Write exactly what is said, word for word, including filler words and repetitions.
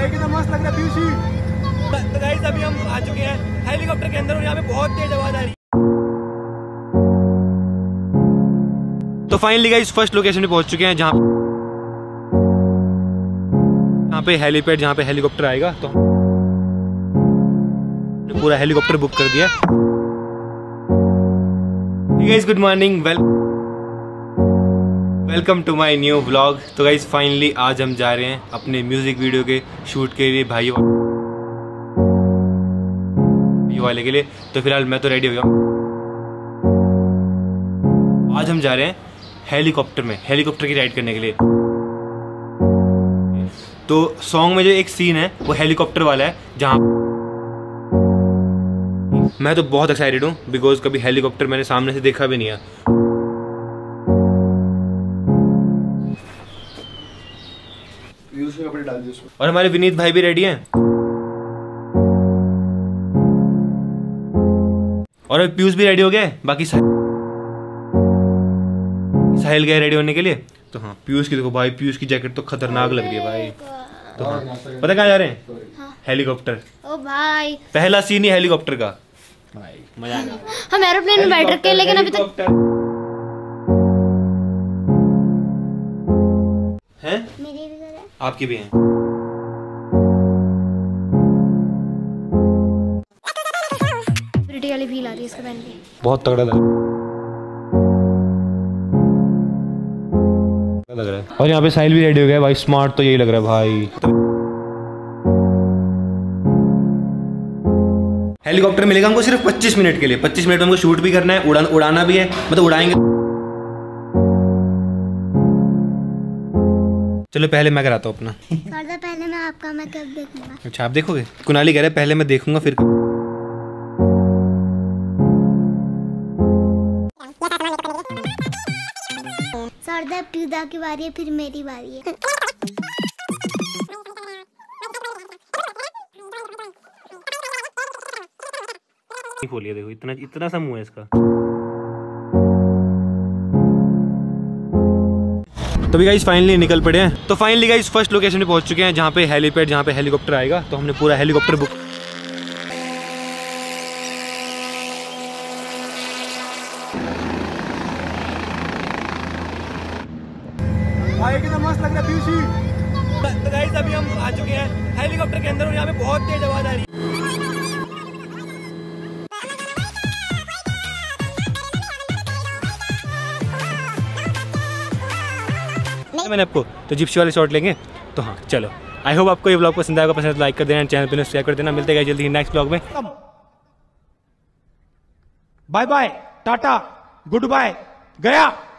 भाई कितना मस्त लग रहा है पीयूसी। तो गाइस अभी हम आ चुके हैं हेलीकॉप्टर के अंदर और यहाँ पे बहुत तेज आवाज आ रही है। तो फाइनली गाइस फर्स्ट लोकेशन पे पहुंच चुके हैं जहाँ यहाँ पे हेलीपैड जहाँ पे हेलीकॉप्टर आएगा। तो पूरा हेलीकॉप्टर बुक कर दिया। Guys good morning, welcome welcome to my new vlog. तो गाइज फाइनली आज हम जा रहे हैं अपने म्यूजिक वीडियो के शूट के लिए भाइयों वाले के लिए। तो फिलहाल मैं तो रेडी हो गया हूँ। आज हम जा रहे हैं हेलीकॉप्टर में हेलीकॉप्टर की राइड करने के लिए। तो सॉन्ग में जो एक सीन है वो हेलीकॉप्टर वाला है जहाँ मैं तो बहुत एक्साइटेड हूँ बिकॉज कभी हेलीकॉप्टर मैंने सामने से देखा भी नहीं है। कपड़े डाल दिए और हमारे विनीत भाई भी रेडी हैं। और अब पीयूष भी रेडी हो गए, बाकी साहिल गए रेडी होने के लिए। तो हाँ पीयूष की देखो भाई, पीयूष की जैकेट तो खतरनाक लग रही है भाई। तो हाँ पता कहाँ जा रहे हैं? हाँ। हेलीकॉप्टर। ओ भाई पहला सीन ही हेलीकॉप्टर का भाई, मजा आ गया। हम एरोप्लेन में बैठ रखे हैं लेकिन अभी तक है आपकी भी हैं। प्रिटी वाली फील आ रही है इसको पहन के, बहुत तगड़ा लग रहा है। और यहाँ पे साहिल भी रेडी हो गया भाई, स्मार्ट तो यही लग रहा है भाई। हेलीकॉप्टर मिलेगा हमको सिर्फ पच्चीस मिनट के लिए। पच्चीस मिनट में हमको शूट भी करना है, उड़ा, उड़ाना भी है, मतलब उड़ाएंगे। चलो पहले मैं कराता हूँ अपना, पहले मैं आपका मैं कब देखूंगा। अच्छा आप देखोगे? कुनाली कह रहे पहले मैं देखूंगा फिर। सरदा पीदा की बारी है फिर मेरी बारी है। खोलिए देखो, इतना इतना सा मुंह है इसका। तो भी गाइस फाइनली निकल पड़े हैं। तो फाइनली गाइस फर्स्ट लोकेशन पे पहुंच चुके हैं जहाँ पे हेलीपैड जहाँ पे हेलीकॉप्टर आएगा। तो हमने पूरा हेलीकॉप्टर बुक भाई कितना मस्त लग रहा है पीयूसी। तो गाइस अभी हम आ चुके हैं हेलीकॉप्टर के अंदर और यहाँ पे बहुत तेज आवाज आ रही है। मैंने आपको तो जिप्सी वाले शॉट लेंगे। तो हाँ चलो, आई होप आपको ये ब्लॉग पसंद आएगा। पसंद है तो लाइक कर देना, चैनल पे सब्सक्राइब कर देना। मिलते हैं जल्दी नेक्स्ट ब्लॉग में। Bye bye, tata, goodbye, गया।